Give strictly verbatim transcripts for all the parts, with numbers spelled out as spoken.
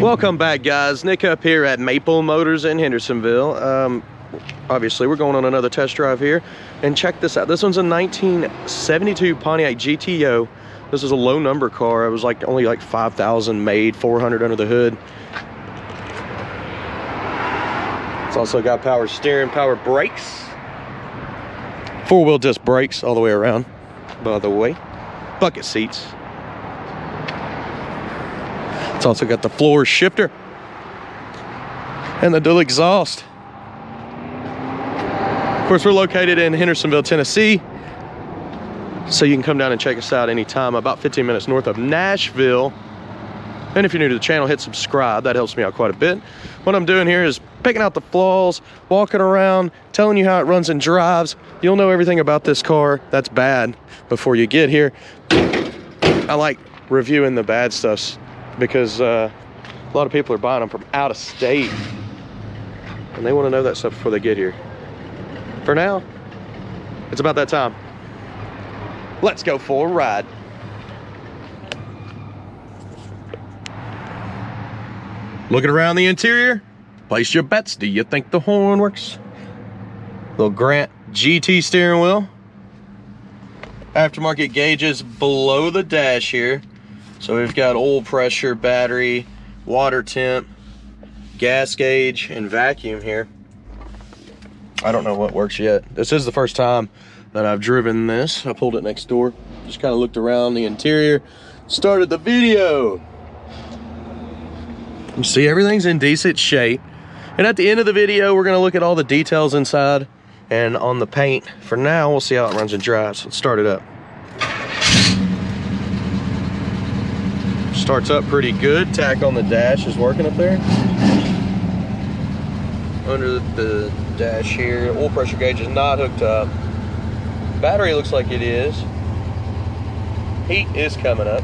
Welcome back, guys. Nick up here at Maple Motors in Hendersonville. Um, obviously, we're going on another test drive here. And check this out. This one's a nineteen seventy-two Pontiac G T O. This is a low number car. It was like only like five thousand made, four hundred under the hood. It's also got power steering, power brakes. Four-wheel disc brakes all the way around, by the way. Bucket seats. It's also got the floor shifter and the dual exhaust. Of course, we're located in Hendersonville, Tennessee. So you can come down and check us out anytime, about fifteen minutes north of Nashville. And if you're new to the channel, hit subscribe. That helps me out quite a bit. What I'm doing here is picking out the flaws, walking around, telling you how it runs and drives. You'll know everything about this car that's bad before you get here. I like reviewing the bad stuff, because uh, a lot of people are buying them from out of state and they want to know that stuff before they get here. For now, it's about that time. Let's go for a ride. Looking around the interior, place your bets. Do you think the horn works? Little Grant G T steering wheel. Aftermarket gauges below the dash here. So we've got oil pressure, battery, water temp, gas gauge, and vacuum here. I don't know what works yet. This is the first time that I've driven this. I pulled it next door, just kind of looked around the interior, started the video. You see, everything's in decent shape. And at the end of the video, we're gonna look at all the details inside and on the paint. For now, we'll see how it runs and drives. Let's start it up. Starts up pretty good. Tack on the dash is working up there. Under the dash here, oil pressure gauge is not hooked up. Battery looks like it is. Heat is coming up.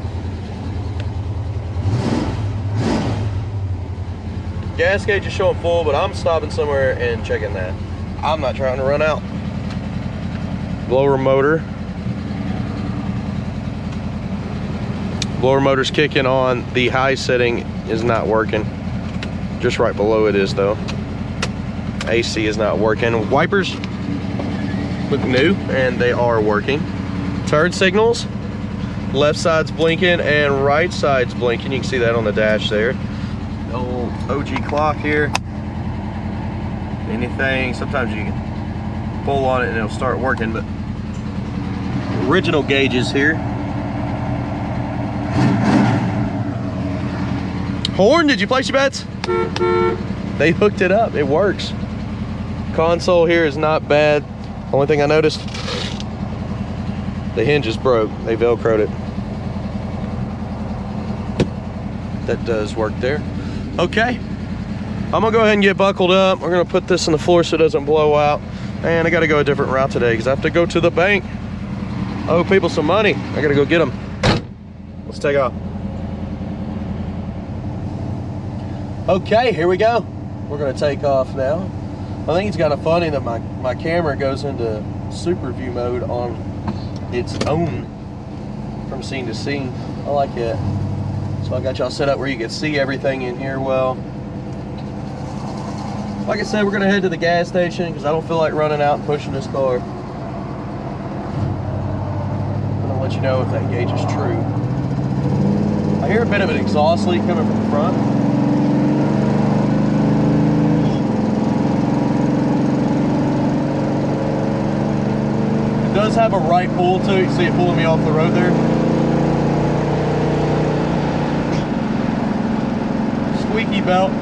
Gas gauge is showing full, but I'm stopping somewhere and checking that. I'm not trying to run out. Blower motor. Blower motor's kicking on. The high setting is not working. Just right below it is though. A C is not working. Wipers look new and they are working. Turn signals. Left side's blinking and right side's blinking. You can see that on the dash there. Old O G clock here. Anything, sometimes you can pull on it and it'll start working, but original gauges here. Horn, did you place your bets? They hooked it up, it works. Console here is not bad. Only thing I noticed, the hinge is broke. They Velcroed it. That does work there. Okay, I'm gonna go ahead and get buckled up. We're gonna put this on the floor so it doesn't blow out. And I gotta go a different route today because I have to go to the bank. I owe people some money. I gotta go get them. Let's take off. Okay, here we go. We're gonna take off now. I think it's kind of funny that my, my camera goes into super view mode on its own from scene to scene. I like it. So I got y'all set up where you can see everything in here well. Like I said, we're gonna head to the gas station because I don't feel like running out and pushing this car. I'm gonna let you know if that gauge is true. I hear a bit of an exhaust leak coming from the front. Does have a right pull to it. You see it pulling me off the road there. Squeaky belt.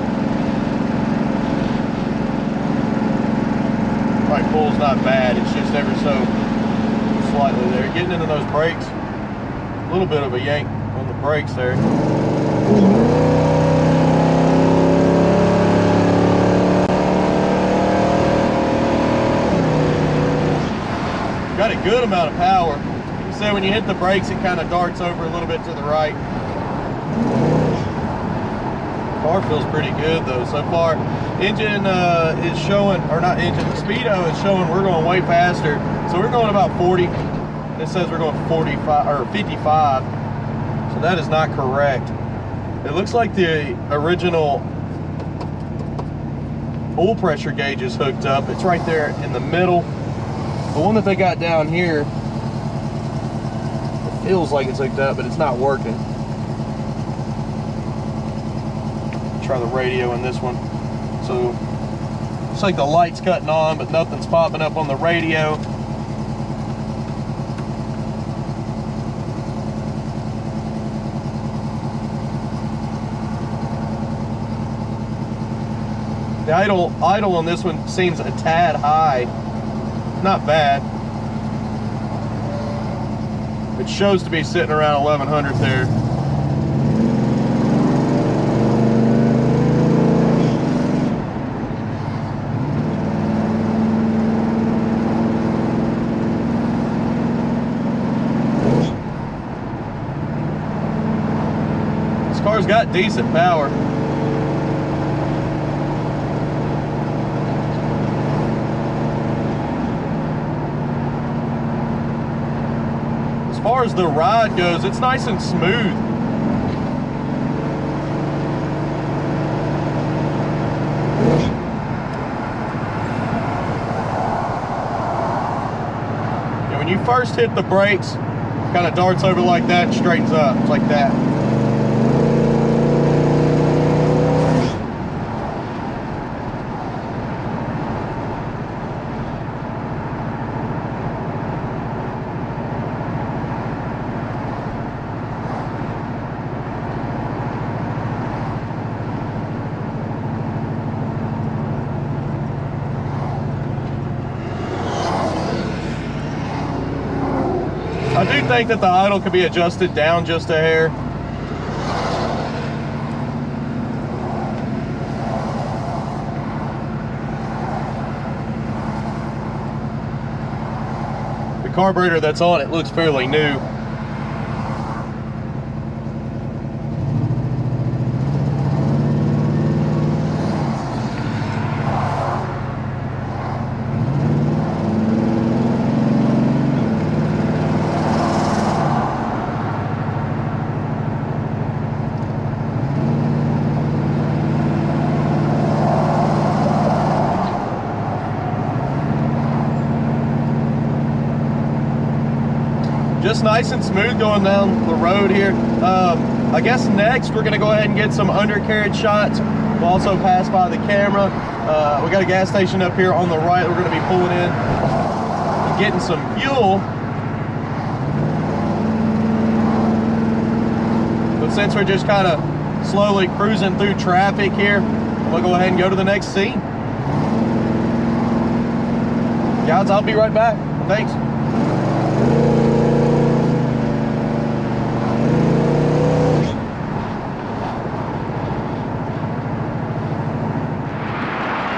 Right pull's not bad. It's just ever so slightly there. Getting into those brakes. A little bit of a yank on the brakes there. Got a good amount of power. So when you hit the brakes, it kind of darts over a little bit to the right. Car feels pretty good though so far. Engine uh, is showing, or not engine, the speedo is showing we're going way faster. So we're going about forty. It says we're going forty-five or fifty-five. So that is not correct. It looks like the original oil pressure gauge is hooked up. It's right there in the middle. The one that they got down here, it feels like it's hooked up, but it's not working. Try the radio in this one. So it's like the light's cutting on, but nothing's popping up on the radio. The idle, idle on this one seems a tad high. Not bad. It shows to be sitting around eleven hundred there. This car's got decent power. As far as the ride goes, it's nice and smooth. And when you first hit the brakes, it kind of darts over like that and straightens up. It's like that. I do think that the idle could be adjusted down just a hair. The carburetor that's on it looks fairly new. Just nice and smooth going down the road here. Um, I guess next we're gonna go ahead and get some undercarriage shots. We'll also pass by the camera. Uh, we got a gas station up here on the right. We're gonna be pulling in and getting some fuel. But since we're just kind of slowly cruising through traffic here, we'll go ahead and go to the next scene. Guys, I'll be right back. Thanks.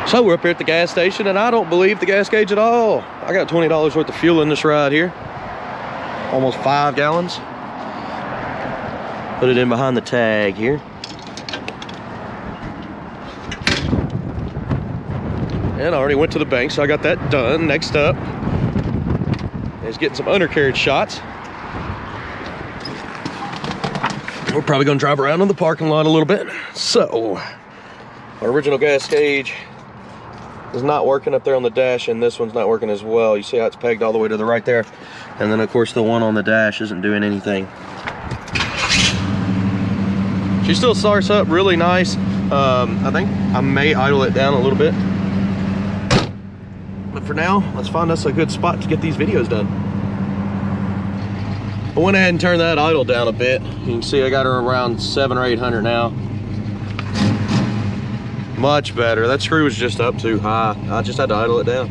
So we're up here at the gas station, and I don't believe the gas gauge at all. I got twenty dollars worth of fuel in this ride here. Almost five gallons. Put it in behind the tag here. And I already went to the bank, so I got that done. Next up is getting some undercarriage shots. We're probably gonna drive around in the parking lot a little bit. So, our original gas gauge is not working up there on the dash, and this one's not working as well. You see how it's pegged all the way to the right there, and then of course the one on the dash isn't doing anything. She still starts up really nice. um, I think I may idle it down a little bit, but for now let's find us a good spot to get these videos done. I went ahead and turned that idle down a bit. You can see I got her around seven or eight hundred now. Much better. That screw was just up too high. I just had to idle it down.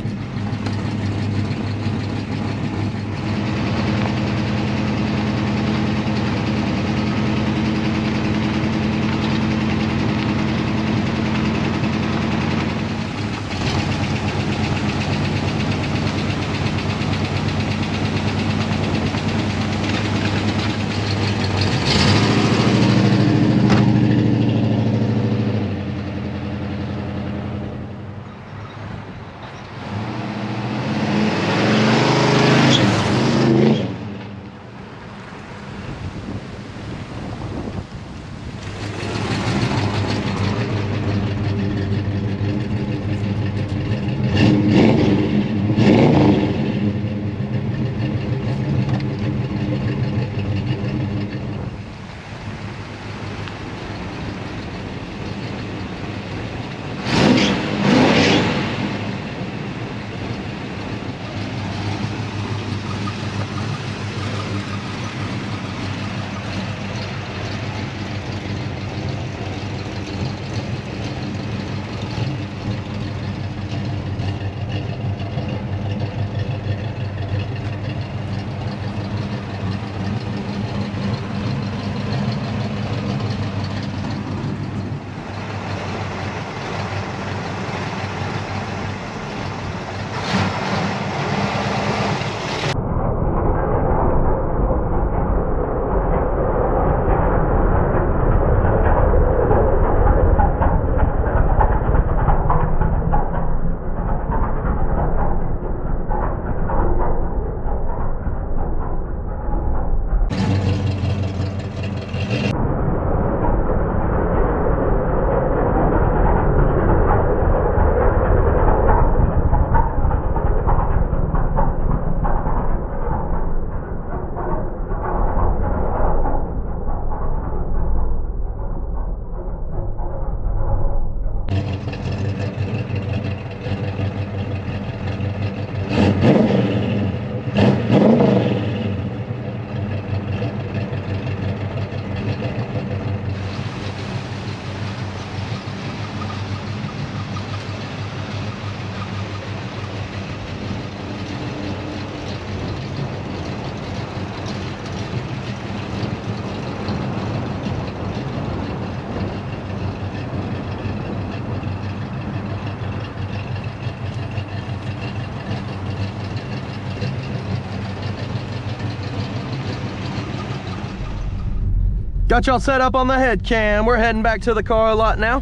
Got y'all set up on the head cam. We're heading back to the car lot now.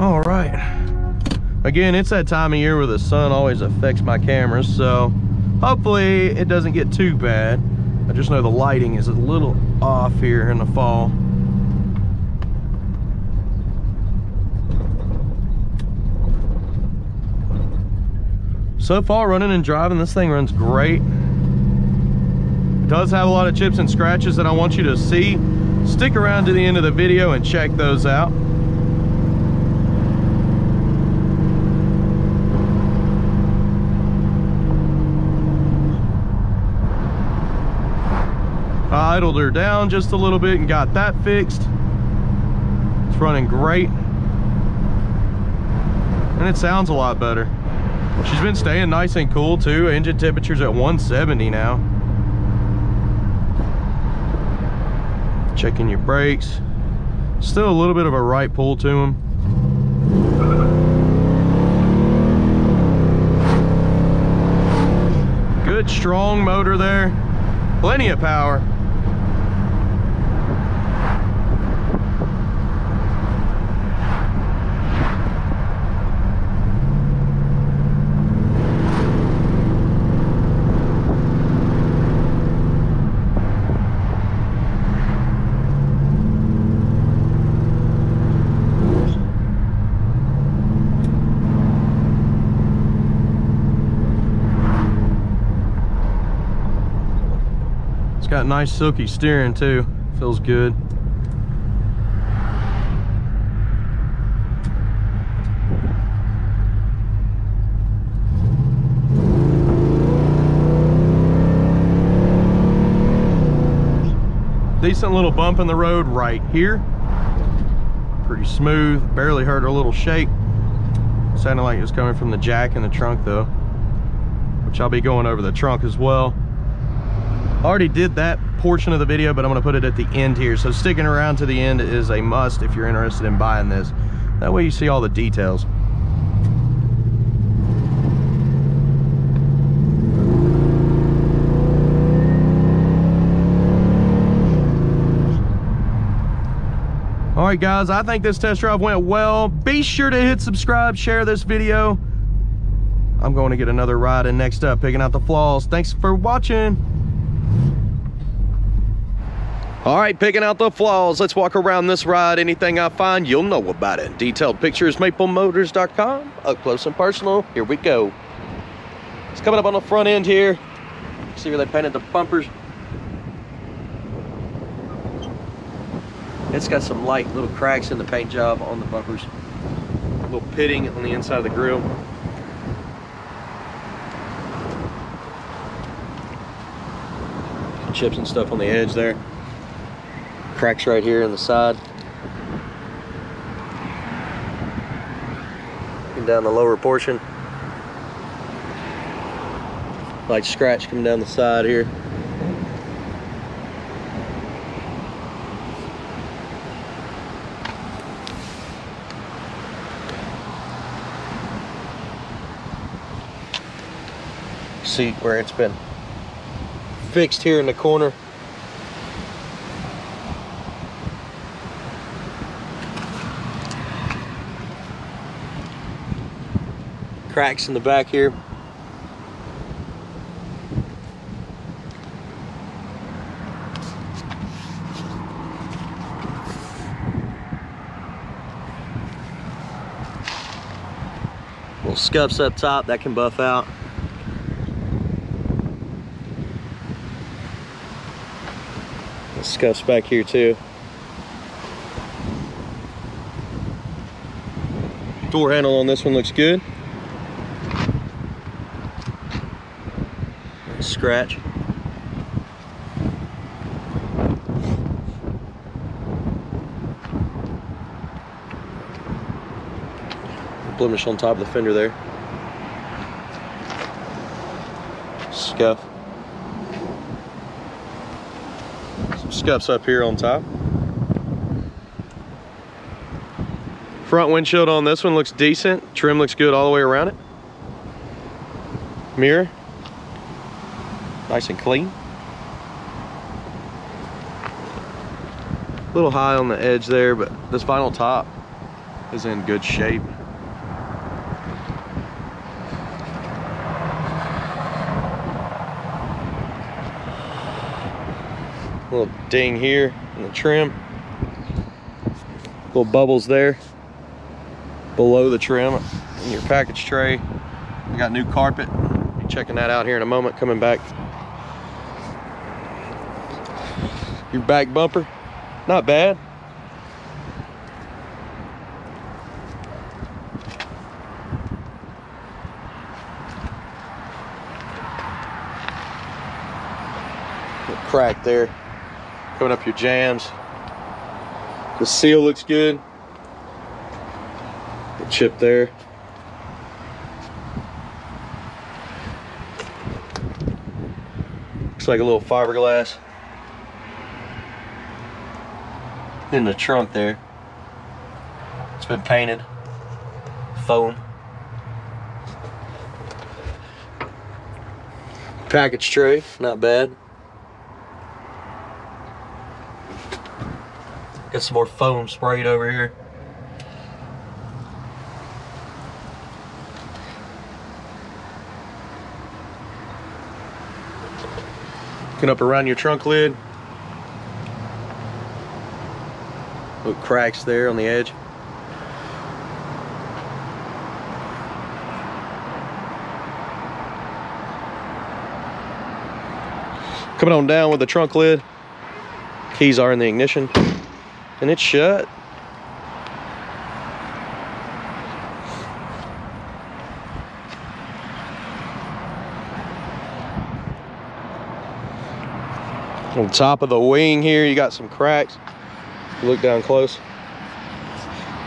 All right. Again, it's that time of year where the sun always affects my cameras, so hopefully it doesn't get too bad. I just know the lighting is a little off here in the fall. So far, running and driving, this thing runs great. It does have a lot of chips and scratches that I want you to see. Stick around to the end of the video and check those out. I idled her down just a little bit and got that fixed. It's running great. And it sounds a lot better. She's been staying nice and cool too. Engine temperature's at one seventy now. Checking your brakes. Still a little bit of a right pull to them. Good strong motor there. Plenty of power. Got nice silky steering too, feels good. Decent little bump in the road right here. Pretty smooth, barely heard a little shake. Sounded like it was coming from the jack in the trunk though, which I'll be going over the trunk as well. Already did that portion of the video, but I'm gonna put it at the end here. So sticking around to the end is a must if you're interested in buying this. That way you see all the details. All right guys, I think this test drive went well. Be sure to hit subscribe, share this video. I'm going to get another ride in next up, picking out the flaws. Thanks for watching. All right, picking out the flaws. Let's walk around this ride. Anything I find, you'll know about it. Detailed pictures, maple motors dot com. Up close and personal, here we go. It's coming up on the front end here. See where they painted the bumpers. It's got some light little cracks in the paint job on the bumpers. A little pitting on the inside of the grill. Chips and stuff on the edge there. Cracks right here in the side. And down the lower portion. Like scratch coming down the side here. See where it's been fixed here in the corner. Cracks in the back here. Little scuffs up top that can buff out. Little scuffs back here too. Door handle on this one looks good. Scratch. Blemish on top of the fender there. Scuff. Some scuffs up here on top. Front windshield on this one looks decent. Trim looks good all the way around it. Mirror. Nice and clean. a little high on the edge there, but this vinyl top is in good shape. Little ding here in the trim, little bubbles there below the trim in your package tray. We got new carpet. Be checking that out here in a moment. Coming back, your back bumper, not bad. Little crack there coming up your jams. The seal looks good. The chip there. Looks like a little fiberglass in the trunk there. It's been painted foam. Package tray, not bad. Got some more foam sprayed over here. Looking up around your trunk lid. Little cracks there on the edge. Coming on down with the trunk lid. Keys are in the ignition. And it's shut. On top of the wing here, you got some cracks. Look down close.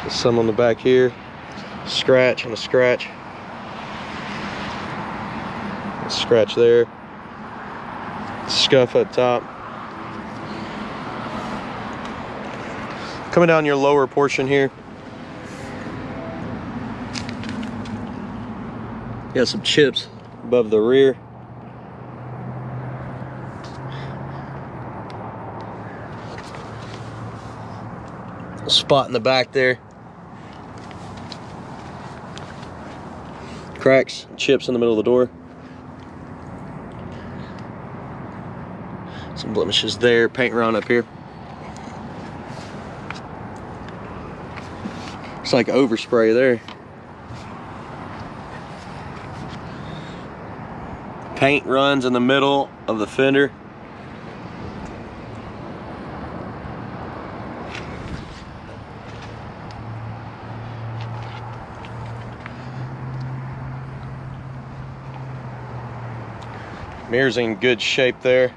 There's some on the back here. Scratch and a scratch. A scratch there. Scuff up top. Coming down your lower portion here. Got some chips above the rear. A spot in the back there. Cracks, chips in the middle of the door. Some blemishes there, paint run up here. Like overspray there. Paint runs in the middle of the fender. Mirror's in good shape there.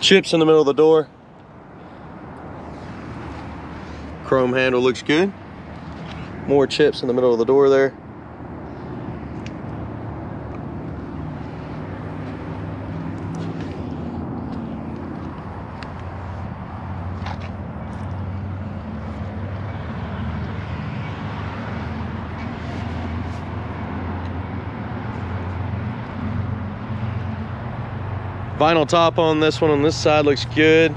Chips in the middle of the door. Chrome handle looks good. More chips in the middle of the door there. Vinyl top on this one on this side looks good.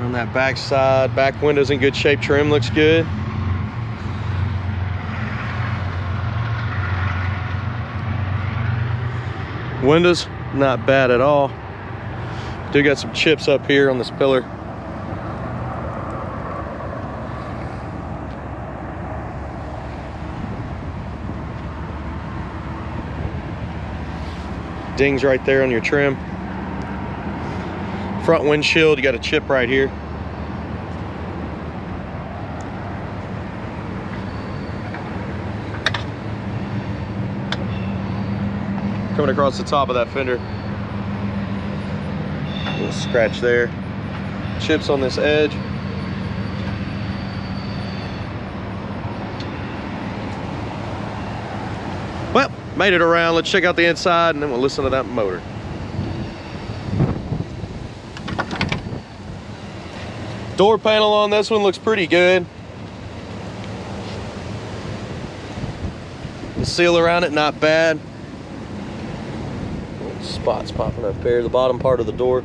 On that back side, back window's in good shape, trim looks good. Windows, not bad at all. Do got some chips up here on this pillar. Dings right there on your trim. Front windshield, you got a chip right here. Coming across the top of that fender. A little scratch there. Chips on this edge. Well, made it around. Let's check out the inside and then we'll listen to that motor. Door panel on this one looks pretty good. The seal around it, not bad. Little spots popping up here, the bottom part of the door.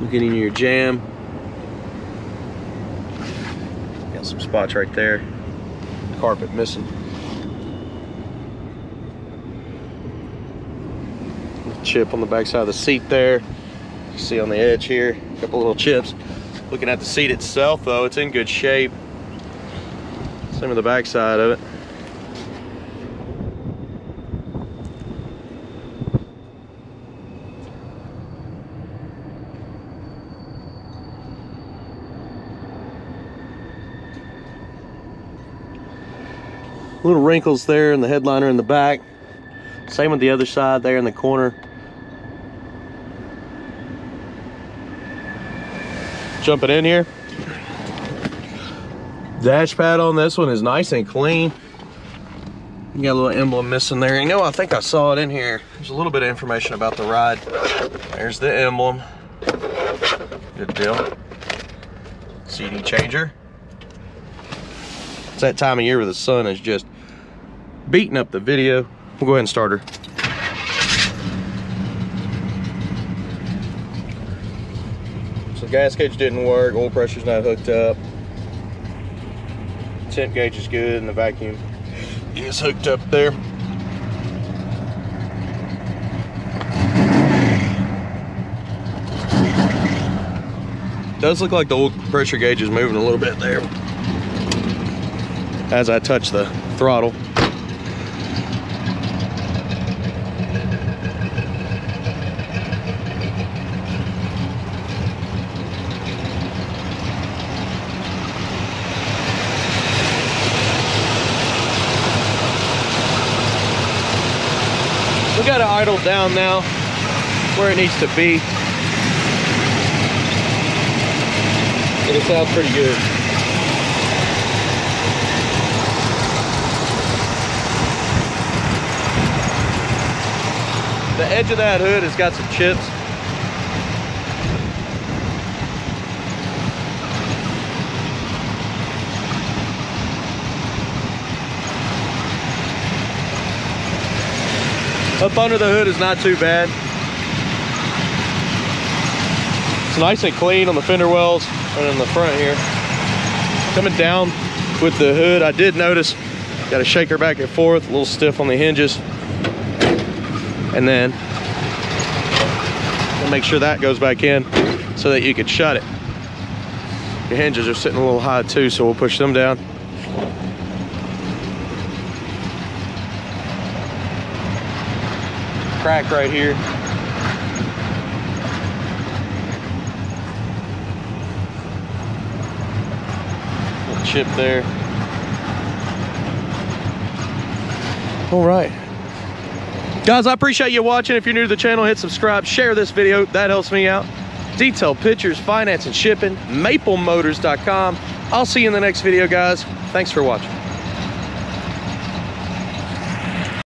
looking in your jam. Got some spots right there. Carpet missing. Little chip on the back side of the seat there. You see on the edge here, a couple little chips. Looking at the seat itself though, it's in good shape. Same with the back side of it. Little wrinkles there in the headliner in the back. Same with the other side there in the corner. Jumping in here. Dash pad on this one is nice and clean. You got a little emblem missing there. You know, I think I saw it in here. There's a little bit of information about the ride. There's the emblem. Good deal. C D changer. It's that time of year where the sun is just beating up the video. We'll go ahead and start her. So gas gauge didn't work, oil pressure's not hooked up. Temp gauge is good and the vacuum is hooked up there. Does look like the oil pressure gauge is moving a little bit there as I touch the throttle. We got it idled down now where it needs to be. And it sounds pretty good. The edge of that hood has got some chips. Up under the hood is not too bad. It's nice and clean on the fender wells and in the front here. Coming down with the hood, I did notice, got a shaker back and forth, a little stiff on the hinges. And then we'll make sure that goes back in so that you can shut it. The hinges are sitting a little high too, so we'll push them down. Crack right here. Little chip there. All right. Guys, I appreciate you watching. If you're new to the channel, hit subscribe, share this video. That helps me out. Detailed pictures, finance and shipping, maple motors dot com. I'll see you in the next video, guys. Thanks for watching.